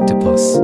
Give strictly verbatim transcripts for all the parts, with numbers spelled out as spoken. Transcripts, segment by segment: octopus.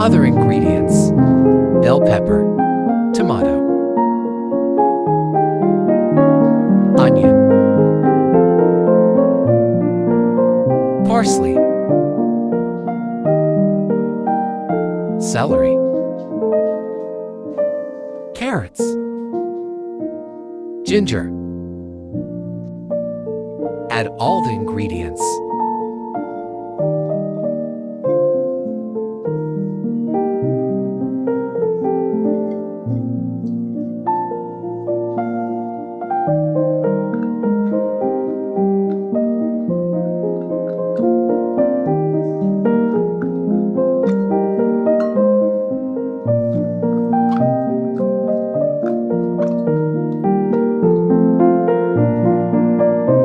Other ingredients: bell pepper, tomato, onion, parsley, celery, carrots, ginger. Add all the ingredients.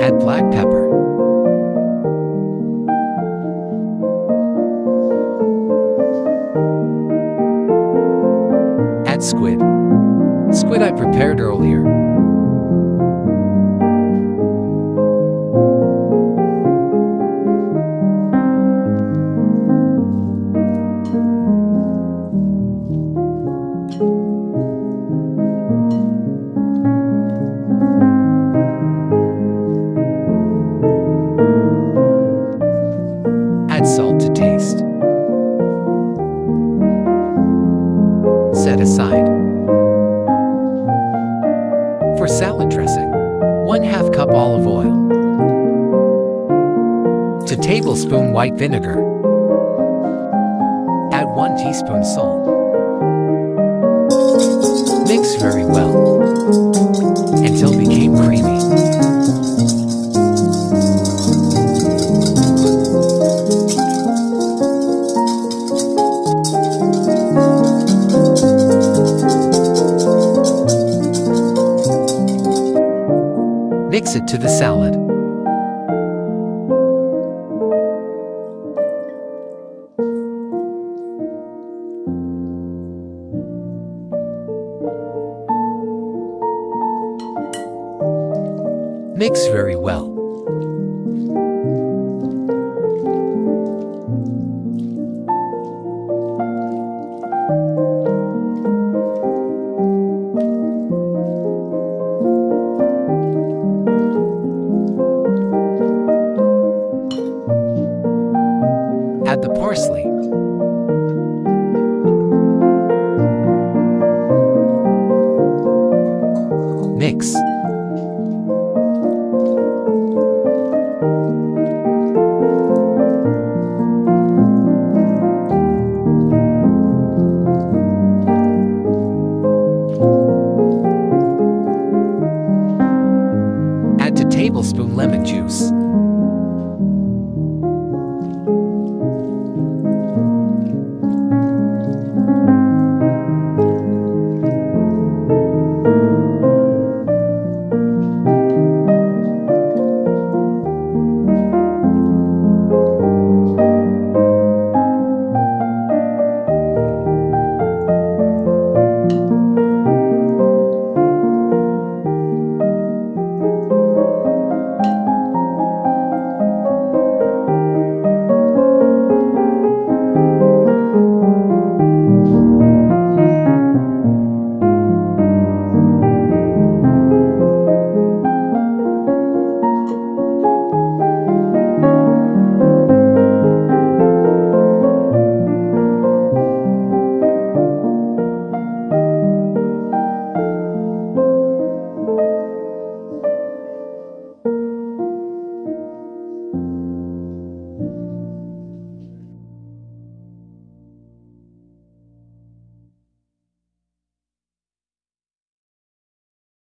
Add black pepper, add squid, squid I prepared earlier, salt to taste. Set aside. For salad dressing, one half cup olive oil, two tablespoon white vinegar, add one teaspoon salt. Mix very well until it became creamy. Mix it to the salad. Mix very well.